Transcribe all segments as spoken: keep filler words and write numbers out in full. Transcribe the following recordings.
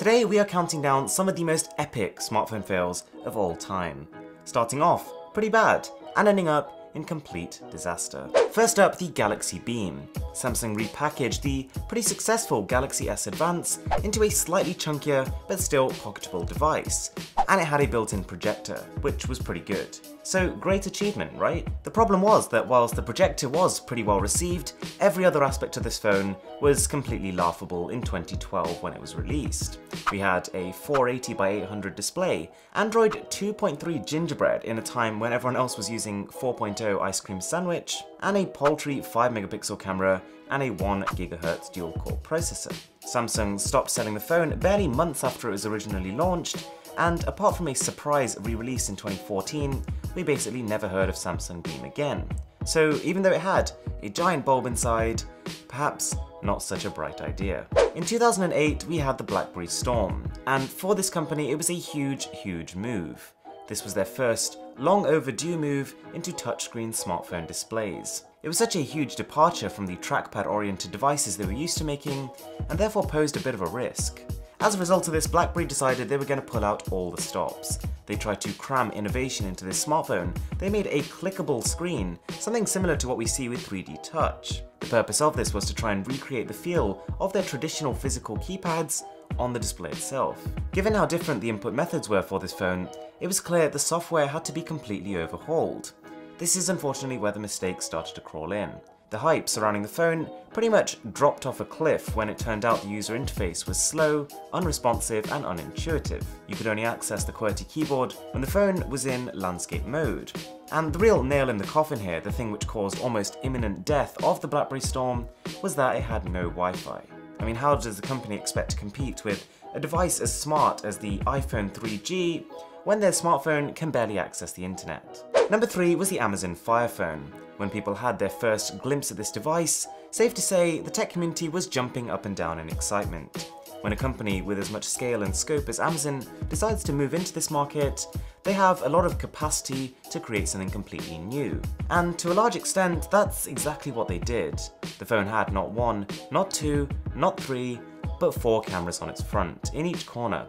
Today we are counting down some of the most epic smartphone fails of all time, starting off pretty bad and ending up in complete disaster. First up, the Galaxy Beam. Samsung repackaged the pretty successful Galaxy S Advance into a slightly chunkier but still pocketable device, and it had a built-in projector, which was pretty good. So great achievement, right? The problem was that whilst the projector was pretty well received, every other aspect of this phone was completely laughable in twenty twelve when it was released. We had a four eighty by eight hundred display, Android two point three Gingerbread in a time when everyone else was using four point oh Ice Cream Sandwich, and a paltry five megapixel camera and a one gigahertz dual-core processor. Samsung stopped selling the phone barely months after it was originally launched, and apart from a surprise re-release in twenty fourteen, we basically never heard of Samsung Beam again. So even though it had a giant bulb inside, perhaps not such a bright idea. In two thousand eight, we had the BlackBerry Storm, and for this company it was a huge, huge move. This was their first long overdue move into touchscreen smartphone displays. It was such a huge departure from the trackpad-oriented devices they were used to making, and therefore posed a bit of a risk. As a result of this, BlackBerry decided they were going to pull out all the stops. They tried to cram innovation into this smartphone. They made a clickable screen, something similar to what we see with three D Touch. The purpose of this was to try and recreate the feel of their traditional physical keypads on the display itself. Given how different the input methods were for this phone, it was clear the software had to be completely overhauled. This is unfortunately where the mistakes started to crawl in. The hype surrounding the phone pretty much dropped off a cliff when it turned out the user interface was slow, unresponsive, and unintuitive. You could only access the QWERTY keyboard when the phone was in landscape mode. And the real nail in the coffin here, the thing which caused almost imminent death of the BlackBerry Storm, was that it had no Wi-Fi. I mean, how does the company expect to compete with a device as smart as the iPhone three G when their smartphone can barely access the internet? Number three was the Amazon Fire Phone. When people had their first glimpse of this device, safe to say the tech community was jumping up and down in excitement. When a company with as much scale and scope as Amazon decides to move into this market, they have a lot of capacity to create something completely new. And to a large extent, that's exactly what they did. The phone had not one, not two, not three, but four cameras on its front, in each corner.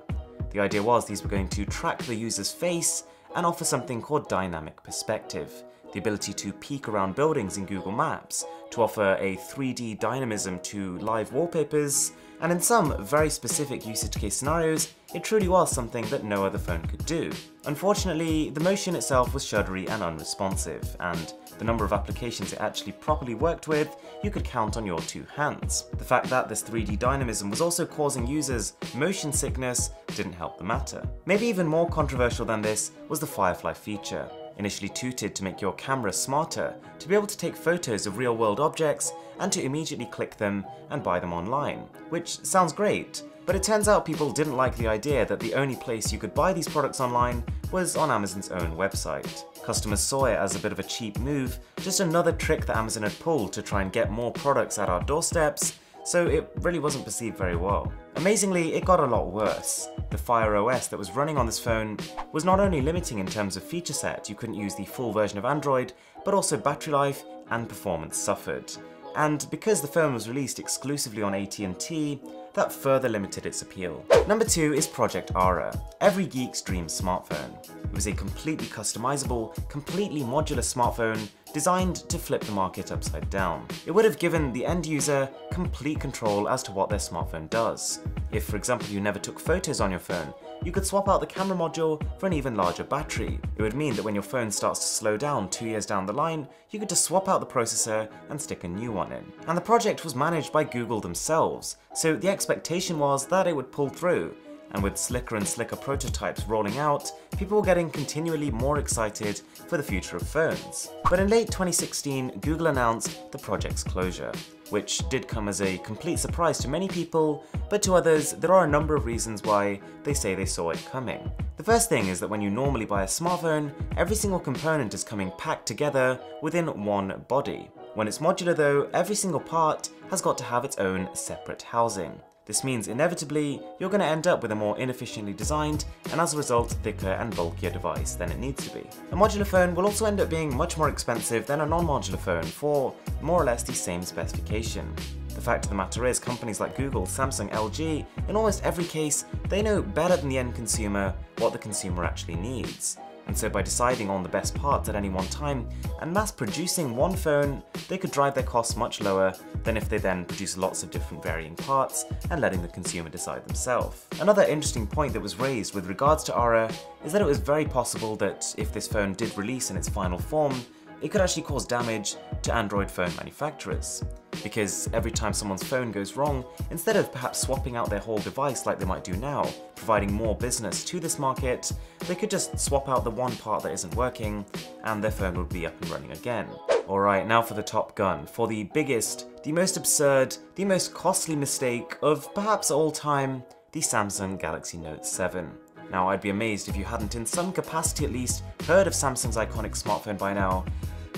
The idea was these were going to track the user's face and offer something called dynamic perspective, the ability to peek around buildings in Google Maps, to offer a three D dynamism to live wallpapers, and in some very specific usage case scenarios, it truly was something that no other phone could do. Unfortunately, the motion itself was shuddery and unresponsive, and the number of applications it actually properly worked with, you could count on your two hands. The fact that this three D dynamism was also causing users motion sickness didn't help the matter. Maybe even more controversial than this was the Firefly feature, initially touted to make your camera smarter, to be able to take photos of real-world objects and to immediately click them and buy them online, which sounds great, but it turns out people didn't like the idea that the only place you could buy these products online was on Amazon's own website. Customers saw it as a bit of a cheap move, just another trick that Amazon had pulled to try and get more products at our doorsteps, so it really wasn't perceived very well. Amazingly, it got a lot worse. The Fire O S that was running on this phone was not only limiting in terms of feature set, you couldn't use the full version of Android, but also battery life and performance suffered. And because the phone was released exclusively on A T and T, that further limited its appeal. Number two is Project Ara, every geek's dream smartphone. It was a completely customizable, completely modular smartphone designed to flip the market upside down. It would have given the end user complete control as to what their smartphone does. If, for example, you never took photos on your phone, you could swap out the camera module for an even larger battery. It would mean that when your phone starts to slow down two years down the line, you could just swap out the processor and stick a new one in. And the project was managed by Google themselves, so the expectation was that it would pull through. And with slicker and slicker prototypes rolling out, people were getting continually more excited for the future of phones. But in late twenty sixteen, Google announced the project's closure, which did come as a complete surprise to many people, but to others, there are a number of reasons why they say they saw it coming. The first thing is that when you normally buy a smartphone, every single component is coming packed together within one body. When it's modular though, every single part has got to have its own separate housing. This means inevitably, you're going to end up with a more inefficiently designed and as a result thicker and bulkier device than it needs to be. A modular phone will also end up being much more expensive than a non-modular phone for more or less the same specification. The fact of the matter is, companies like Google, Samsung, L G, in almost every case, they know better than the end consumer what the consumer actually needs. And so by deciding on the best parts at any one time and mass producing one phone, they could drive their costs much lower than if they then produce lots of different varying parts and letting the consumer decide themselves. Another interesting point that was raised with regards to Ara is that it was very possible that if this phone did release in its final form, it could actually cause damage to Android phone manufacturers. Because every time someone's phone goes wrong, instead of perhaps swapping out their whole device like they might do now, providing more business to this market, they could just swap out the one part that isn't working and their phone would be up and running again. Alright, now for the top gun, for the biggest, the most absurd, the most costly mistake of perhaps all time, the Samsung Galaxy Note seven. Now I'd be amazed if you hadn't in some capacity at least heard of Samsung's iconic smartphone by now.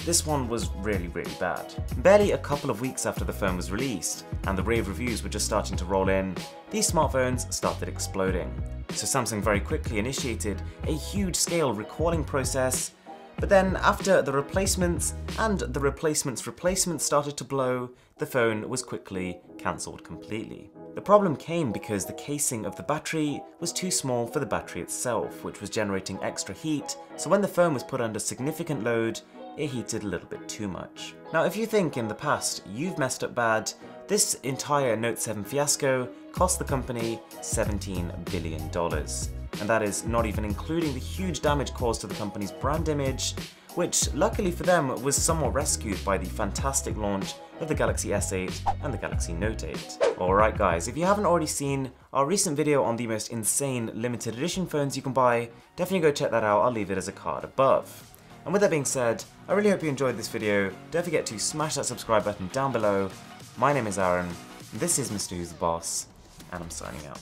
This one was really, really bad. Barely a couple of weeks after the phone was released, and the rave reviews were just starting to roll in, these smartphones started exploding. So Samsung very quickly initiated a huge-scale recalling process, but then after the replacements and the replacements' replacements started to blow, the phone was quickly cancelled completely. The problem came because the casing of the battery was too small for the battery itself, which was generating extra heat, so when the phone was put under significant load, it heated a little bit too much. Now if you think in the past you've messed up bad, this entire Note seven fiasco cost the company seventeen billion dollars. And that is not even including the huge damage caused to the company's brand image, which luckily for them was somewhat rescued by the fantastic launch of the Galaxy S eight and the Galaxy Note eight. Alright guys, if you haven't already seen our recent video on the most insane limited edition phones you can buy, definitely go check that out, I'll leave it as a card above. And with that being said, I really hope you enjoyed this video. Don't forget to smash that subscribe button down below. My name is Aaron, this is Mrwhosetheboss, and I'm signing out.